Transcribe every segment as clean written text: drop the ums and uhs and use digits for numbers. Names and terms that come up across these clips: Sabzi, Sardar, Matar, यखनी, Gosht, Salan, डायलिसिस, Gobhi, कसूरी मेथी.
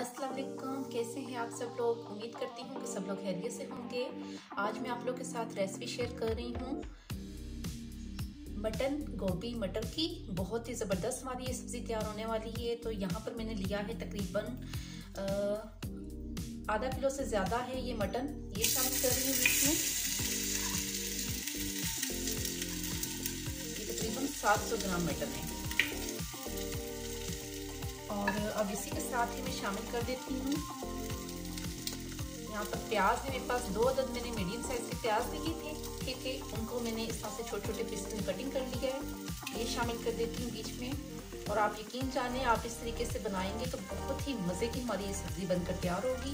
अस्सलाम वालेकुम, कैसे हैं आप सब लोग। उम्मीद करती हूँ कि सब लोग खैरियत से होंगे। आज मैं आप लोग के साथ रेसिपी शेयर कर रही हूँ मटन गोभी मटर की। बहुत ही ज़बरदस्त हमारी ये सब्ज़ी तैयार होने वाली है। तो यहाँ पर मैंने लिया है तकरीबन आधा किलो से ज़्यादा है ये मटन, ये शामिल कर रही हूँ इसमें। ये तकरीबन 700 ग्राम मटन है। और अब इसी के साथ ही मैं शामिल कर देती हूँ यहाँ पर प्याज है मेरे पास। 2 अदद मैंने मीडियम साइज़ के प्याज लिए थे, ठीक है। उनको मैंने इस तरह से छोटे छोटे पीस में कटिंग कर लिया है, ये शामिल कर देती हूँ बीच में। और आप यकीन जाने, आप इस तरीके से बनाएंगे तो बहुत ही मज़े की हमारी ये सब्ज़ी बनकर तैयार होगी।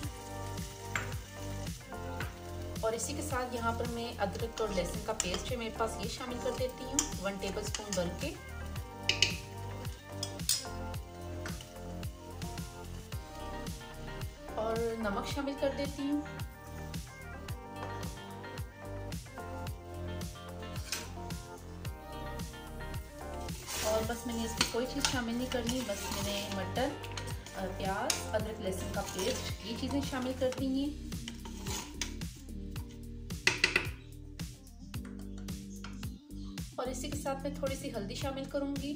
और इसी के साथ यहाँ पर मैं अदरक और लहसुन का पेस्ट है मेरे पास, ये शामिल कर देती हूँ 1 टेबल स्पून भर के। और नमक शामिल कर देती हूँ। और बस मैंने इसमें कोई चीज़ शामिल नहीं करनी, बस मैंने मटर, प्याज, अदरक लहसुन का पेस्ट, ये चीज़ें शामिल कर दी हैं। और इसी के साथ मैं थोड़ी सी हल्दी शामिल करूँगी।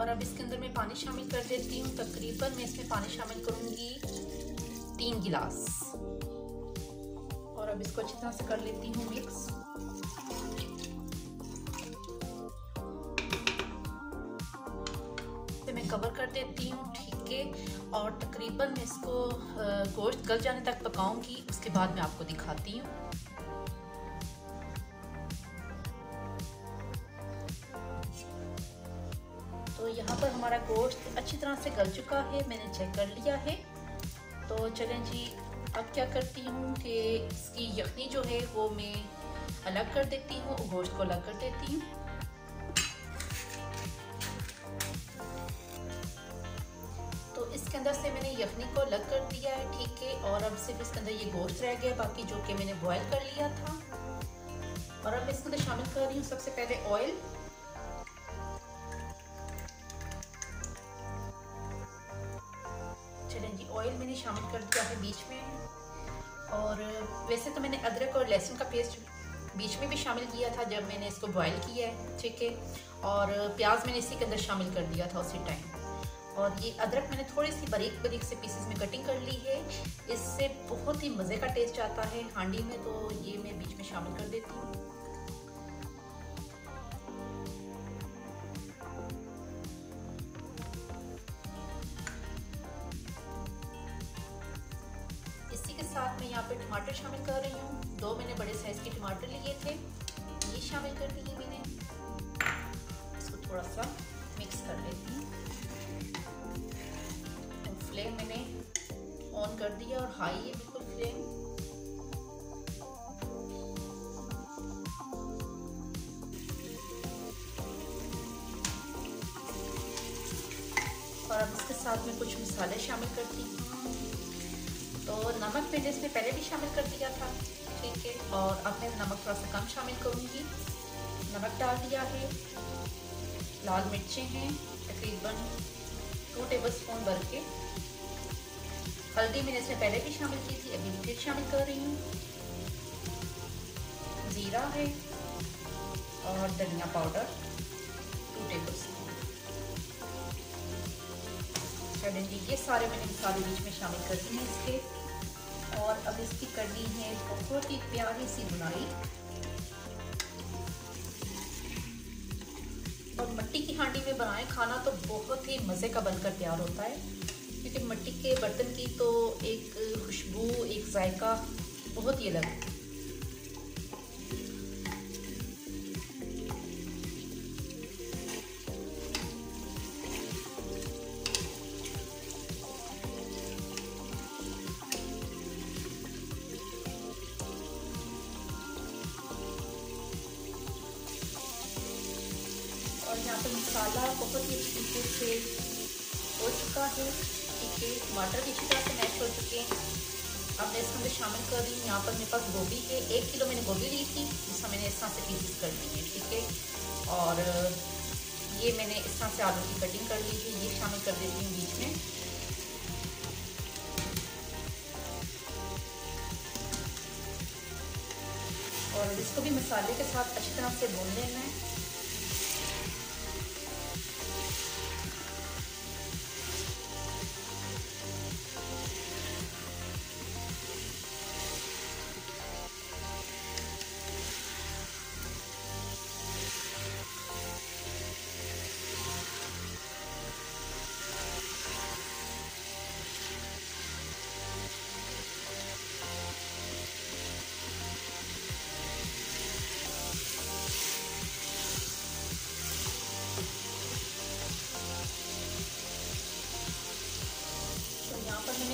और अब इसके अंदर मैं पानी शामिल कर देती हूँ। तकरीबन मैं इसमें पानी शामिल करूँगी 3 गिलास। और अब इसको अच्छी तरह से कर लेती हूँ मिक्स। तो मैं कवर कर देती हूँ, ठीक है। और तकरीबन मैं इसको गोश्त गल जाने तक पकाऊंगी, उसके बाद मैं आपको दिखाती हूँ। तो यहाँ पर हमारा गोश्त अच्छी तरह से गल चुका है, मैंने चेक कर लिया है। तो चलें जी, अब क्या करती हूँ कि इसकी यखनी जो है वो मैं अलग कर देती हूँ, गोश्त को अलग कर देती हूँ। तो इसके अंदर से मैंने यखनी को अलग कर दिया है, ठीक है। और अब सिर्फ इसके अंदर ये गोश्त रह गया, बाकी जो कि मैंने बॉयल कर लिया था। और अब मैं इसके अंदर शामिल कर रही हूँ सबसे पहले ऑयल। ऑयल मैंने शामिल कर दिया है बीच में। और वैसे तो मैंने अदरक और लहसुन का पेस्ट बीच में भी शामिल किया था जब मैंने इसको बॉयल किया है, ठीक है। और प्याज मैंने इसी के अंदर शामिल कर दिया था उसी टाइम। और ये अदरक मैंने थोड़ी सी बारीक बारीक से पीसेस में कटिंग कर ली है, इससे बहुत ही मज़े का टेस्ट आता है हांडी में। तो ये मैं बीच में शामिल कर देती हूँ। साथ में यहाँ पे टमाटर शामिल कर रही हूँ। 2 मैंने बड़े साइज के टमाटर लिए थे, ये शामिल कर दिए मैंने। इसको थोड़ा सा मिक्स कर लेती हूँ। तो फ्लेम मैंने ऑन कर दिया और हाई है बिल्कुल फ्लेम। और अब इसके साथ में कुछ मसाले शामिल करती हूँ। तो नमक मैंने इसमें पहले भी शामिल कर दिया था, ठीक है। और अब मैं नमक थोड़ा सा कम शामिल करूँगी। नमक डाल दिया है। लाल मिर्चें हैं तकरीबन 2 टेबल स्पून भर के। हल्दी मैंने इसमें पहले भी शामिल की थी, अभी भी फिर शामिल कर रही हूँ। ज़ीरा है और धनिया पाउडर 2 टेबल स्पून। ये सारे मैंने मसाले बीच में शामिल कर दिए हैं इसके। और अब इसकी करनी है बहुत ही प्यारी सी बुनाई। और मिट्टी की हांडी में बनाए खाना तो बहुत ही मज़े का बनकर तैयार होता है, क्योंकि मिट्टी के बर्तन की तो एक खुशबू, एक जायका बहुत ही अलग है। और यहाँ पर मसाला बहुत ही अच्छी तरह से हो चुका है, ठीक है। टमाटर भी अच्छी तरह से मैश हो चुके हैं। अब मैं इसमें शामिल कर रही हूँ, यहाँ पर मेरे पास गोभी है। 1 किलो मैंने गोभी ली थी, जिसमें मैंने इस तरह से पीसेस कर लिए, ठीक है। और ये मैंने इस तरह से आलू की कटिंग कर ली थी, ये शामिल कर देती हूँ बीच में। और इसको भी मसाले के साथ अच्छी तरह से भून लेना है।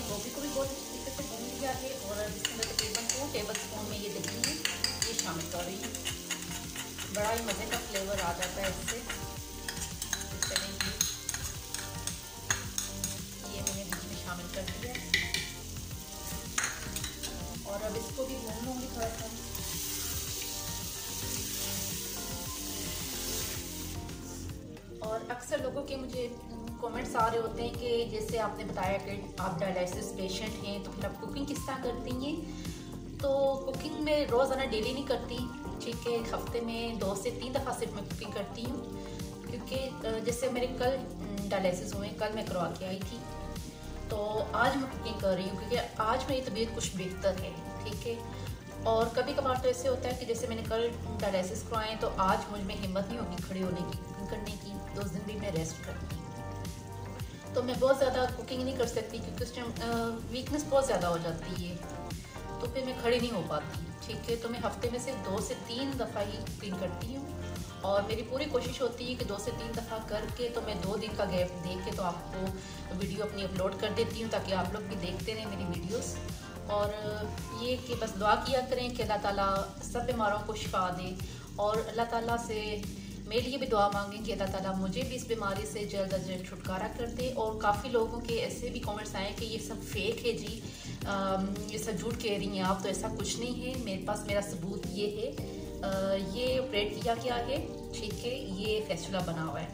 गोभी को भी बहुत अच्छी तरीके से भून लिया है और इसमें तकरीबन 2 टेबल स्पून में ये दही है ये शामिल कर रही हूँ। बड़ा ही मज़े का फ्लेवर आ जाता है इससे। ये मैंने बीच में शामिल कर दिया और अब इसको भी भून लूँगी थोड़ा सा। और अक्सर लोगों के मुझे कमेंट्स आ रहे होते हैं कि जैसे आपने बताया कि आप डायलिसिस पेशेंट हैं तो फिर आप कुकिंग किस तरह करती हैं। तो कुकिंग में रोज़ाना डेली नहीं करती, ठीक है, हफ्ते में 2 से 3 दफ़ा सिर्फ मैं कुकिंग करती हूँ। क्योंकि जैसे मेरे कल डायलिसिस हुए, कल मैं करवा के आई थी, तो आज मैं कुकिंग कर रही हूँ क्योंकि आज मेरी तबीयत कुछ बेहतर है, ठीक है। और कभी कभार तो ऐसे होता है कि जैसे मैंने कल डायलिसिस करवाएँ तो आज मुझ में हिम्मत नहीं होगी खड़े होने की, कुकिंग करने की, तो उस दिन भी मैं रेस्ट करती। तो मैं बहुत ज़्यादा कुकिंग नहीं कर सकती क्योंकि उस टाइम वीकनेस बहुत ज़्यादा हो जाती है, तो फिर मैं खड़ी नहीं हो पाती, ठीक है। तो मैं हफ्ते में सिर्फ 2 से 3 दफ़ा ही कुकिंग करती हूँ और मेरी पूरी कोशिश होती है कि 2 से 3 दफ़ा करके तो मैं 2 दिन का गैप दे के तो आपको वीडियो अपनी अपलोड कर देती हूँ ताकि आप लोग भी देखते रहें मेरी वीडियोज़। और ये कि बस दुआ किया करें कि अल्लाह ताला सब बीमारों को शिफा दे और अल्लाह ताला से मेरे लिए भी दुआ मांगें कि अल्लाह ताला मुझे भी इस बीमारी से जल्द अज जल्द छुटकारा कर दे। और काफ़ी लोगों के ऐसे भी कमेंट्स आए कि ये सब फेक है जी, ये सब झूठ कह रही हैं आप, तो ऐसा कुछ नहीं है, मेरे पास मेरा सबूत ये है। ये ऑपरेट किया गया है, ठीक है, ये फैसला बना हुआ है,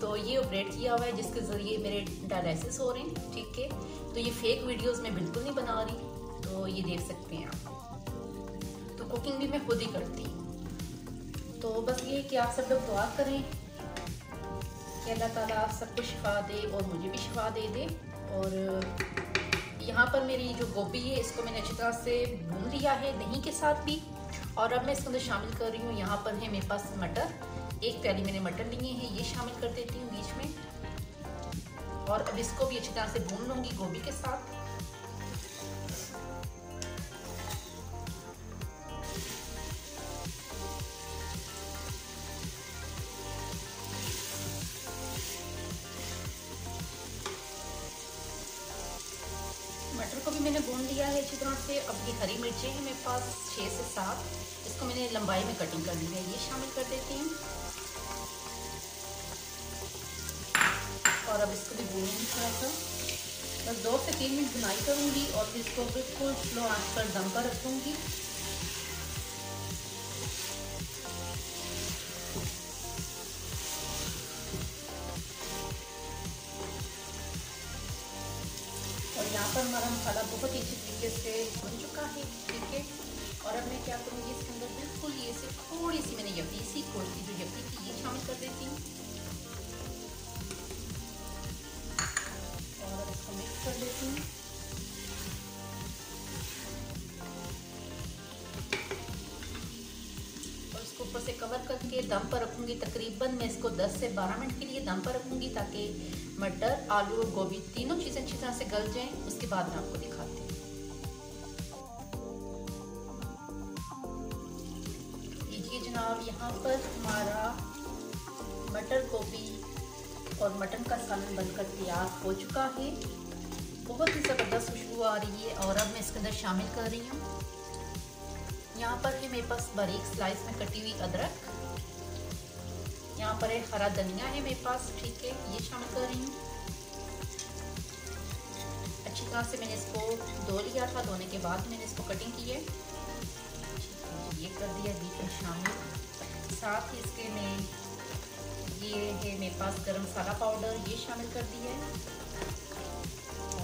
तो ये ऑपरेट किया हुआ है जिसके ज़रिए मेरे डायलिसिस हो रहे हैं, ठीक है। तो ये फेक वीडियोज़ मैं बिल्कुल नहीं बना रही, तो ये देख सकते हैं आप। तो कुकिंग भी मैं खुद ही करती हूँ। तो बस ये कि आप सब लोग दुआ करें कि अल्लाह ताला आप सबको शिफा दे और मुझे भी शिफा दे दे। और यहाँ पर मेरी जो गोभी है इसको मैंने अच्छी तरह से भून लिया है दही के साथ भी, और अब मैं इसके अंदर शामिल कर रही हूँ। यहाँ पर है मेरे पास मटर, 1 थैली मैंने मटर लिए हैं, ये शामिल कर देती हूँ बीच में। और अब इसको भी अच्छी तरह से भून लूँगी गोभी के साथ। मटर को भी मैंने भून लिया है अच्छी तरह से। अब ये हरी मिर्चें हैं मेरे पास 6 से 7, इसको मैंने लंबाई में कटिंग कर ली है, ये शामिल कर देती हूँ। और अब इसको भी भूनूंगी थोड़ा सा, बस 2 से 3 मिनट भुनाई करूँगी और फिर इसको बिल्कुल स्लो आंच पर दम पर रखूँगी। यहाँ पर हमारा मसाला बहुत ही अच्छी तरीके से बन चुका है, ठीक है। और अब मैं क्या करूँगी इसके अंदर बिल्कुल ये से थोड़ी सी मैंने यपी सी कोई जो यपी थी ये शामिल कर देती हूँ और इसको मिक्स कर देती हूँ। और इसको ऊपर से कवर करके दम पर रखूँगी, तकरीबन मैं इसको 10 से 12 मिनट के लिए दम पर रखूँगी ताकि मटर, आलू और गोभी तीनों चीज़ें अच्छी तरह से गल जाएं। उसके बाद मैं आपको दिखाती हूँ। लीजिए जनाब, यहाँ पर हमारा मटर गोभी और मटन का सालन बनकर तैयार हो चुका है। बहुत ही ज़बरदस्त खुशबू आ रही है और अब मैं इसके अंदर शामिल कर रही हूँ। यहाँ पर है मेरे पास बारीक स्लाइस में कटी हुई अदरक, यहाँ पर एक हरा धनिया है मेरे पास, ठीक है, ये शामिल कर रही हूँ। अच्छी तरह से मैंने इसको धो लिया था, धोने के बाद मैंने इसको कटिंग की है, ये कर दिया बीच में शामिल। साथ ही इसके मैं ये लिए है मेरे पास गरम मसाला पाउडर, ये शामिल कर दी है।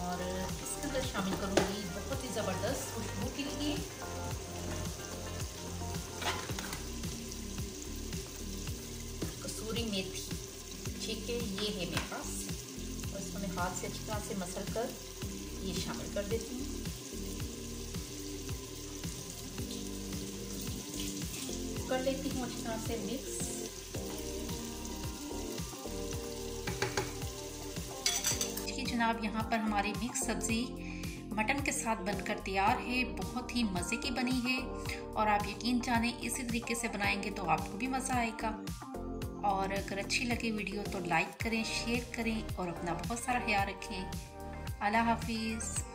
और इसके अंदर शामिल करूँगी बहुत ही ज़बरदस्त खुशबू के लिए कसूरी मेथी। ठीक है, ये है मेरे पास। और इसको मैं हाथ से अच्छी तरह से मसल कर ये शामिल कर देती हूँ। कर लेती हूँ अच्छी तरह से मिक्स। देखिए जनाब, यहाँ पर हमारी मिक्स सब्जी मटन के साथ बनकर तैयार है। बहुत ही मज़े की बनी है और आप यकीन जाने इसी तरीके से बनाएंगे तो आपको भी मज़ा आएगा। और अगर अच्छी लगे वीडियो तो लाइक करें, शेयर करें और अपना बहुत सारा ख्याल रखें। अल्लाह हाफिज़।